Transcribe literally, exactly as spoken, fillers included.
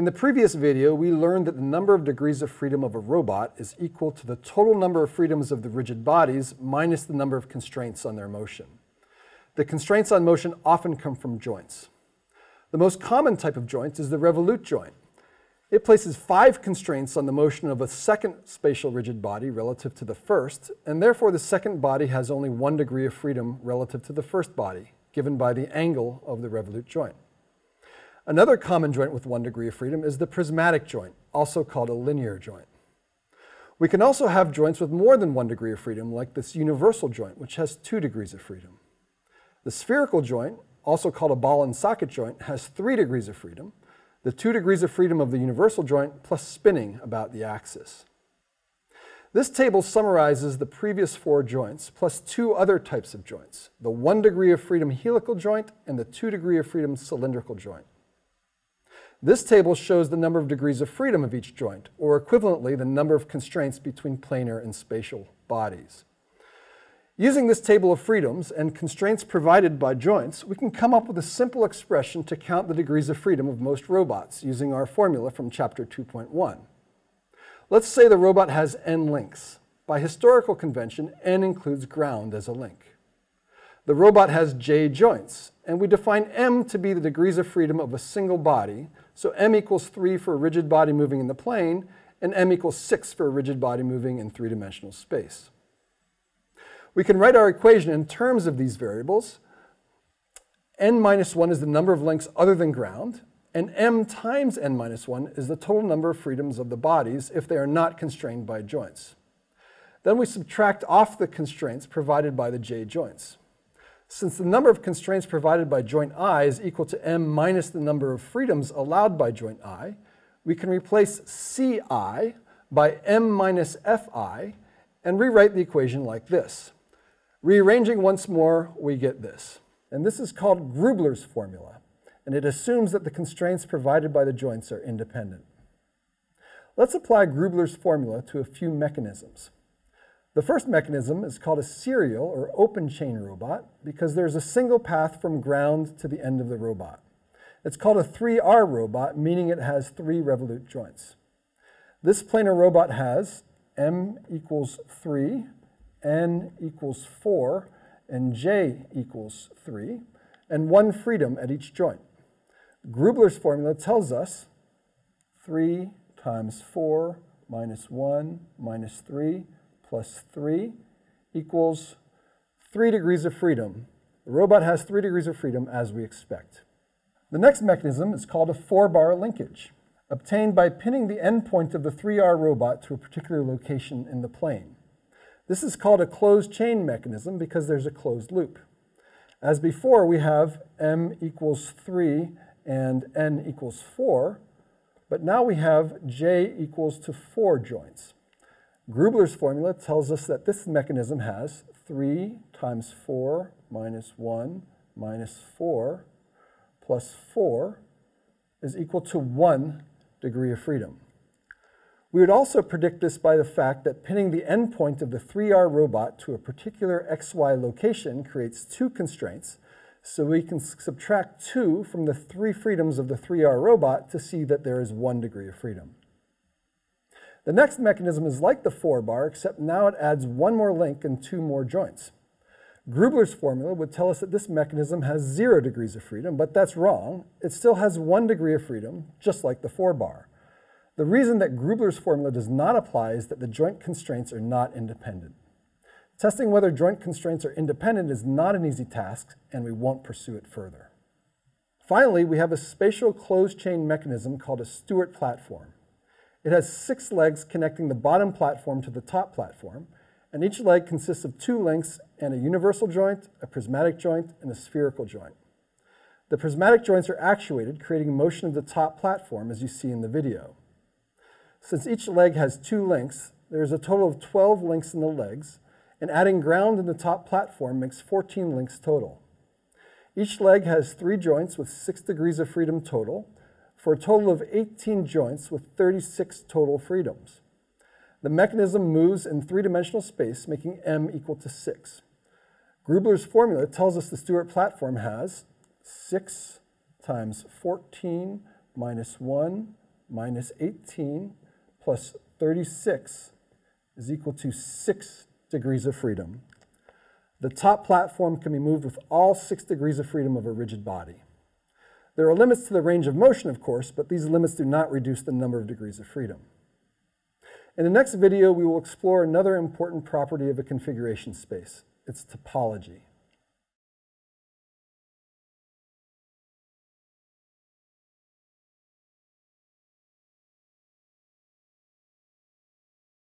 In the previous video, we learned that the number of degrees of freedom of a robot is equal to the total number of freedoms of the rigid bodies minus the number of constraints on their motion. The constraints on motion often come from joints. The most common type of joint is the revolute joint. It places five constraints on the motion of a second spatial rigid body relative to the first, and therefore the second body has only one degree of freedom relative to the first body, given by the angle of the revolute joint. Another common joint with one degree of freedom is the prismatic joint, also called a linear joint. We can also have joints with more than one degree of freedom, like this universal joint, which has two degrees of freedom. The spherical joint, also called a ball and socket joint, has three degrees of freedom, the two degrees of freedom of the universal joint plus spinning about the axis. This table summarizes the previous four joints plus two other types of joints, the one degree of freedom helical joint and the two degree of freedom cylindrical joint. This table shows the number of degrees of freedom of each joint, or equivalently the number of constraints between planar and spatial bodies. Using this table of freedoms and constraints provided by joints, we can come up with a simple expression to count the degrees of freedom of most robots using our formula from chapter two point one. Let's say the robot has n links. By historical convention, n includes ground as a link. The robot has j joints, and we define m to be the degrees of freedom of a single body, so m equals three for a rigid body moving in the plane, and m equals six for a rigid body moving in three-dimensional space. We can write our equation in terms of these variables. N minus one is the number of links other than ground, and m times n minus one is the total number of freedoms of the bodies if they are not constrained by joints. Then we subtract off the constraints provided by the j joints. Since the number of constraints provided by joint I is equal to m minus the number of freedoms allowed by joint I, we can replace ci by m minus fi and rewrite the equation like this. Rearranging once more, we get this. And this is called Grubler's formula, and it assumes that the constraints provided by the joints are independent. Let's apply Grubler's formula to a few mechanisms. The first mechanism is called a serial or open chain robot because there's a single path from ground to the end of the robot. It's called a three R robot, meaning it has three revolute joints. This planar robot has m equals three, n equals four, and j equals three, and one freedom at each joint. Grubler's formula tells us three times four minus one minus three plus three equals three degrees of freedom. The robot has three degrees of freedom as we expect. The next mechanism is called a four-bar linkage, obtained by pinning the endpoint of the three R robot to a particular location in the plane. This is called a closed chain mechanism because there's a closed loop. As before, we have m equals three and n equals four, but now we have j equals to four joints. Grubler's formula tells us that this mechanism has three times four minus one minus four plus four is equal to one degree of freedom. We would also predict this by the fact that pinning the endpoint of the three R robot to a particular x y location creates two constraints, so we can subtract two from the three freedoms of the three R robot to see that there is one degree of freedom. The next mechanism is like the four-bar, except now it adds one more link and two more joints. Grubler's formula would tell us that this mechanism has zero degrees of freedom, but that's wrong. It still has one degree of freedom, just like the four-bar. The reason that Grubler's formula does not apply is that the joint constraints are not independent. Testing whether joint constraints are independent is not an easy task, and we won't pursue it further. Finally, we have a spatial closed chain mechanism called a Stewart platform. It has six legs connecting the bottom platform to the top platform, and each leg consists of two links and a universal joint, a prismatic joint, and a spherical joint. The prismatic joints are actuated, creating motion of the top platform as you see in the video. Since each leg has two links, there is a total of twelve links in the legs, and adding ground in the top platform makes fourteen links total. Each leg has three joints with six degrees of freedom total, for a total of eighteen joints with thirty-six total freedoms. The mechanism moves in three-dimensional space, making m equal to six. Grubler's formula tells us the Stewart platform has six times fourteen minus one minus eighteen plus thirty-six is equal to six degrees of freedom. The top platform can be moved with all six degrees of freedom of a rigid body. There are limits to the range of motion, of course, but these limits do not reduce the number of degrees of freedom. In the next video, we will explore another important property of a configuration space, its topology.